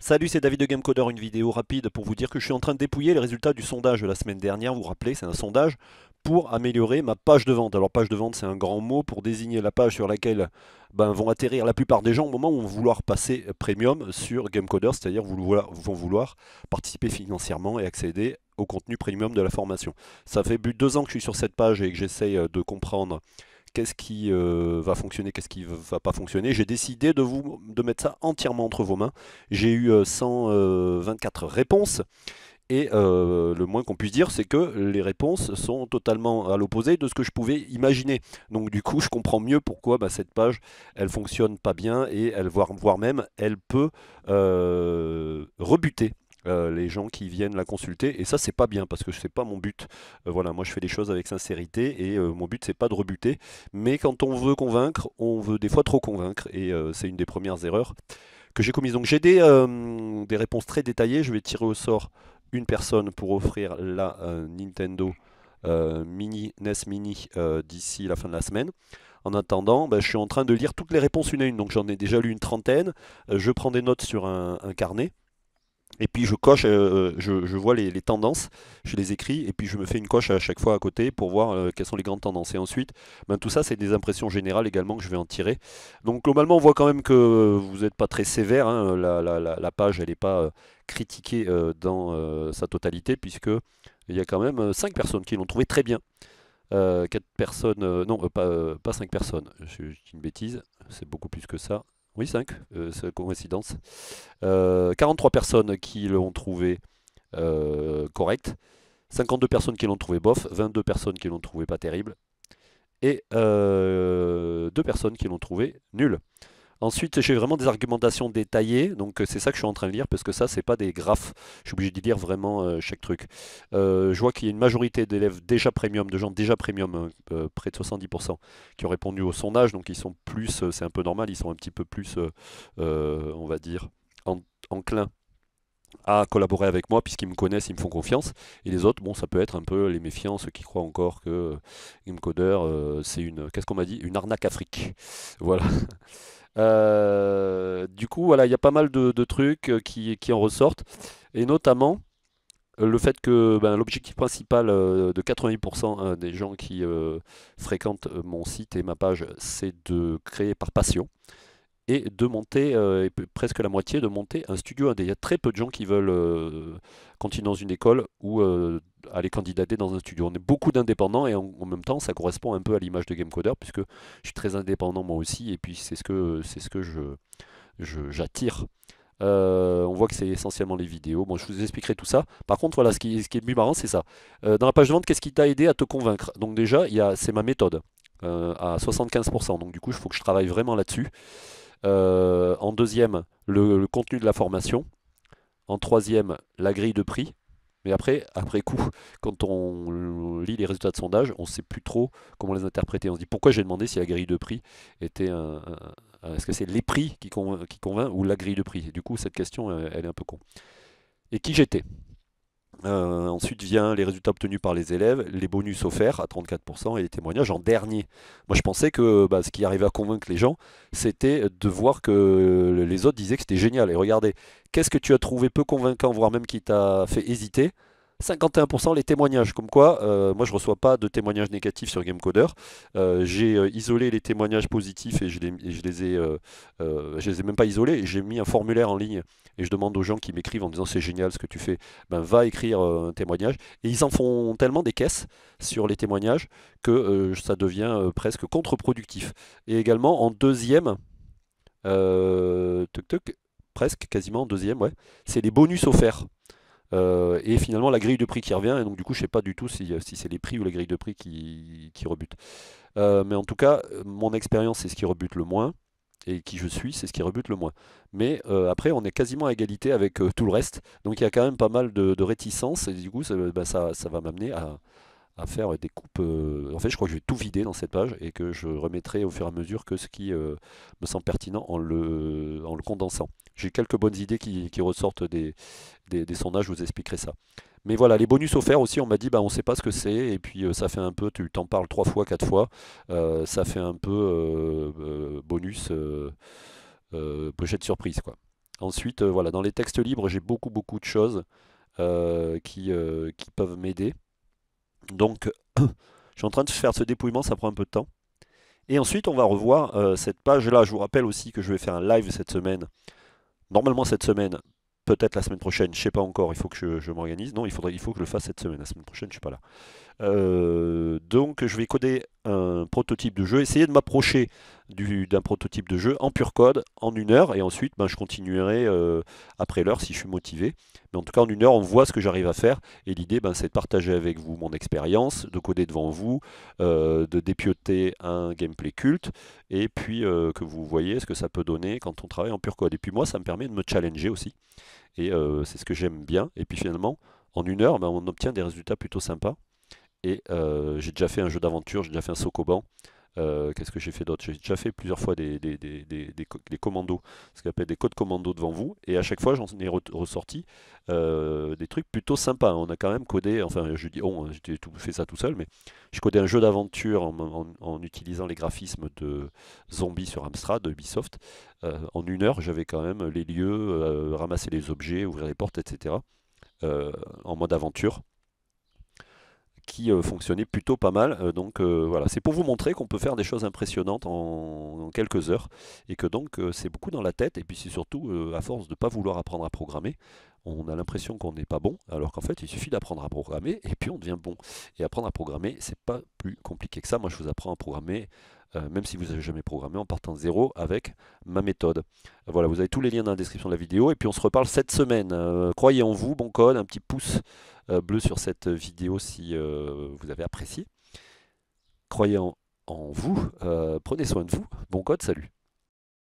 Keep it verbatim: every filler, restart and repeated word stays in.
Salut, c'est David de Gamecodeur, une vidéo rapide pour vous dire que je suis en train de dépouiller les résultats du sondage de la semaine dernière. Vous vous rappelez, c'est un sondage pour améliorer ma page de vente. Alors page de vente, c'est un grand mot pour désigner la page sur laquelle ben, vont atterrir la plupart des gens au moment où vont vouloir passer premium sur Gamecodeur, c'est-à-dire vont vouloir participer financièrement et accéder au contenu premium de la formation. Ça fait plus de deux ans que je suis sur cette page et que j'essaye de comprendre qu'est-ce qui euh, va fonctionner, qu'est-ce qui va pas fonctionner. J'ai décidé de, vous, de mettre ça entièrement entre vos mains. J'ai eu cent vingt-quatre réponses et euh, le moins qu'on puisse dire, c'est que les réponses sont totalement à l'opposé de ce que je pouvais imaginer. Donc du coup, je comprends mieux pourquoi bah, cette page, elle fonctionne pas bien et elle, voire, voire même, elle peut euh, rebuter. Euh, les gens qui viennent la consulter, et ça c'est pas bien parce que c'est pas mon but. Euh, voilà, moi je fais les choses avec sincérité et euh, mon but c'est pas de rebuter, mais quand on veut convaincre, on veut des fois trop convaincre et euh, c'est une des premières erreurs que j'ai commises. Donc j'ai des, euh, des réponses très détaillées. Je vais tirer au sort une personne pour offrir la euh, Nintendo euh, Mini, N E S Mini euh, d'ici la fin de la semaine. En attendant, ben, je suis en train de lire toutes les réponses une à une, donc j'en ai déjà lu une trentaine. Euh, je prends des notes sur un, un carnet. Et puis je coche, euh, je, je vois les, les tendances, je les écris et puis je me fais une coche à chaque fois à côté pour voir euh, quelles sont les grandes tendances. Et ensuite, ben, tout ça c'est des impressions générales également que je vais en tirer. Donc globalement on voit quand même que vous n'êtes pas très sévère, hein. la, la, la, la page elle n'est pas euh, critiquée euh, dans euh, sa totalité puisque il y a quand même euh, cinq personnes qui l'ont trouvé très bien. Euh, quatre personnes, euh, non euh, pas, euh, pas cinq personnes, je, je dis une bêtise, c'est beaucoup plus que ça. Oui, cinq, euh, c'est coïncidence. Euh, quarante-trois personnes qui l'ont trouvé euh, correct, cinquante-deux personnes qui l'ont trouvé bof, vingt-deux personnes qui l'ont trouvé pas terrible, et euh, deux personnes qui l'ont trouvé nul. Ensuite, j'ai vraiment des argumentations détaillées, donc c'est ça que je suis en train de lire, parce que ça, c'est pas des graphes. Je suis obligé de lire vraiment euh, chaque truc. Euh, je vois qu'il y a une majorité d'élèves déjà premium, de gens déjà premium, euh, près de soixante-dix pour cent, qui ont répondu au sondage, donc ils sont plus, euh, c'est un peu normal, ils sont un petit peu plus, euh, euh, on va dire, en, enclins à collaborer avec moi puisqu'ils me connaissent, ils me font confiance. Et les autres, bon, ça peut être un peu les méfiants, ceux qui croient encore que Gamecodeur, euh, c'est une, qu'est-ce qu'on m'a dit, une arnaque afrique. Voilà. Euh, du coup, voilà, il y a pas mal de, de trucs qui, qui en ressortent, et notamment le fait que ben, l'objectif principal de quatre-vingt-dix pour cent des gens qui euh, fréquentent mon site et ma page, c'est de créer par passion. Et de monter, euh, et presque la moitié, de monter un studio indé. Il y a très peu de gens qui veulent euh, continuer dans une école ou euh, aller candidater dans un studio. On est beaucoup d'indépendants et en, en même temps, ça correspond un peu à l'image de Gamecodeur puisque je suis très indépendant moi aussi et puis c'est ce que, c'est ce que je, je, j'attire. Euh, on voit que c'est essentiellement les vidéos. Bon, je vous expliquerai tout ça. Par contre, voilà, ce qui, ce qui est le plus marrant, c'est ça. Euh, dans la page de vente, qu'est-ce qui t'a aidé à te convaincre? Donc déjà, il y a, c'est ma méthode euh, à soixante-quinze pour cent. Donc du coup, il faut que je travaille vraiment là-dessus. Euh, en deuxième, le, le contenu de la formation. En troisième, la grille de prix. Mais après, après coup, quand on lit les résultats de sondage, on ne sait plus trop comment les interpréter. On se dit pourquoi j'ai demandé si la grille de prix était un... un, un est-ce que c'est les prix qui convainc, qui convainc ou la grille de prix? Du coup, cette question, elle, elle est un peu con. Et qui j'étais? Euh, ensuite vient les résultats obtenus par les élèves, les bonus offerts à trente-quatre pour cent et les témoignages en dernier. Moi je pensais que bah, ce qui arrivait à convaincre les gens, c'était de voir que les autres disaient que c'était génial. Et regardez, qu'est-ce que tu as trouvé peu convaincant, voire même qui t'a fait hésiter? cinquante et un pour cent les témoignages, comme quoi euh, moi je ne reçois pas de témoignages négatifs sur Gamecodeur. Euh, j'ai euh, isolé les témoignages positifs et je les, et je les ai euh, euh, je les ai même pas isolés, j'ai mis un formulaire en ligne et je demande aux gens qui m'écrivent en disant c'est génial ce que tu fais, ben, va écrire euh, un témoignage, et ils en font tellement des caisses sur les témoignages que euh, ça devient euh, presque contre-productif. Et également en deuxième euh, tuc tuc, presque quasiment en deuxième, ouais, c'est les bonus offerts. Euh, et finalement la grille de prix qui revient, et donc du coup je sais pas du tout si, si c'est les prix ou la grille de prix qui, qui rebute. Euh, mais en tout cas, mon expérience c'est ce qui rebute le moins, et qui je suis c'est ce qui rebute le moins. Mais euh, après on est quasiment à égalité avec euh, tout le reste, donc il y a quand même pas mal de, de réticences, et du coup ça, bah, ça, ça va m'amener à, à faire des coupes. Euh, en fait je crois que je vais tout vider dans cette page, et que je remettrai au fur et à mesure que ce qui euh, me semble pertinent en le, en le condensant. J'ai quelques bonnes idées qui, qui ressortent des, des, des sondages, je vous expliquerai ça. Mais voilà, les bonus offerts aussi, on m'a dit, bah, on ne sait pas ce que c'est, et puis euh, ça fait un peu, tu t'en parles trois fois, quatre fois, euh, ça fait un peu euh, euh, bonus, euh, euh, pochette surprise, quoi. Ensuite, euh, voilà, dans les textes libres, j'ai beaucoup beaucoup de choses euh, qui, euh, qui peuvent m'aider. Donc, je suis en train de faire ce dépouillement, ça prend un peu de temps. Et ensuite, on va revoir euh, cette page-là. Je vous rappelle aussi que je vais faire un live cette semaine. Normalement cette semaine, peut-être la semaine prochaine, je ne sais pas encore, il faut que je, je m'organise. Non, il, faudrait, il faut que je le fasse cette semaine, la semaine prochaine, je ne suis pas là. Euh, donc, je vais coder un prototype de jeu, essayer de m'approcher d'un prototype de jeu en pur code, en une heure. Et ensuite, ben, je continuerai euh, après l'heure si je suis motivé. Mais en tout cas, en une heure, on voit ce que j'arrive à faire. Et l'idée, ben, c'est de partager avec vous mon expérience, de coder devant vous, euh, de dépioter un gameplay culte. Et puis, euh, que vous voyez ce que ça peut donner quand on travaille en pur code. Et puis moi, ça me permet de me challenger aussi. Et euh, c'est ce que j'aime bien. Et puis finalement, en une heure, ben, on obtient des résultats plutôt sympas. Et euh, j'ai déjà fait un jeu d'aventure, j'ai déjà fait un Sokoban. Euh, Qu'est-ce que j'ai fait d'autre? J'ai déjà fait plusieurs fois des, des, des, des, des, des commandos, ce qu'on appelle des codes commandos devant vous. Et à chaque fois, j'en ai re ressorti euh, des trucs plutôt sympas. On a quand même codé, enfin, je dis on, j'ai fait ça tout seul, mais j'ai codé un jeu d'aventure en, en, en utilisant les graphismes de zombies sur Amstrad, de Ubisoft. Euh, en une heure, j'avais quand même les lieux, euh, ramasser les objets, ouvrir les portes, et cetera. Euh, en mode aventure. Qui euh, fonctionnait plutôt pas mal, euh, donc euh, voilà, c'est pour vous montrer qu'on peut faire des choses impressionnantes en, en quelques heures, et que donc euh, c'est beaucoup dans la tête, et puis c'est surtout euh, à force de ne pas vouloir apprendre à programmer, on a l'impression qu'on n'est pas bon, alors qu'en fait il suffit d'apprendre à programmer, et puis on devient bon, et apprendre à programmer c'est pas plus compliqué que ça. Moi je vous apprends à programmer, euh, même si vous n'avez jamais programmé, en partant de zéro avec ma méthode. Voilà, vous avez tous les liens dans la description de la vidéo, et puis on se reparle cette semaine, euh, croyez en vous, bon code, un petit pouce Euh, bleu sur cette vidéo si euh, vous avez apprécié. Croyez en, en vous, euh, prenez soin de vous, bon code, salut.